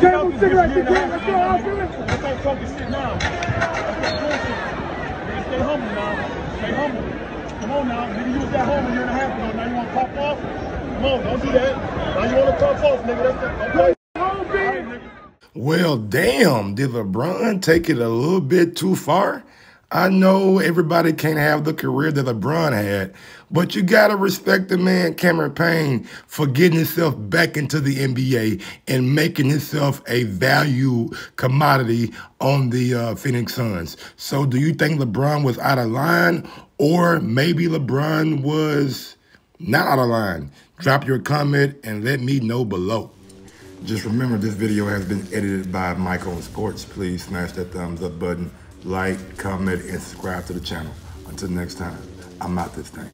Let's talk this shit now. Nigga, stay humble now. Stay humble. Come on now. Nigga, you was that humble a year and a half ago. Now you want to pop off? Come on, don't do that. Now you want to pop off, nigga. That's okay. Well, damn, did LeBron take it a little bit too far? I know everybody can't have the career that LeBron had, but you got to respect the man Cameron Payne for getting himself back into the NBA and making himself a value commodity on the Phoenix Suns. So do you think LeBron was out of line, or maybe LeBron was not out of line? Drop your comment and let me know below. Just remember, this video has been edited by Mike on Sports. Please smash that thumbs up button, like, comment, and subscribe to the channel. Until next time, I'm out this thing.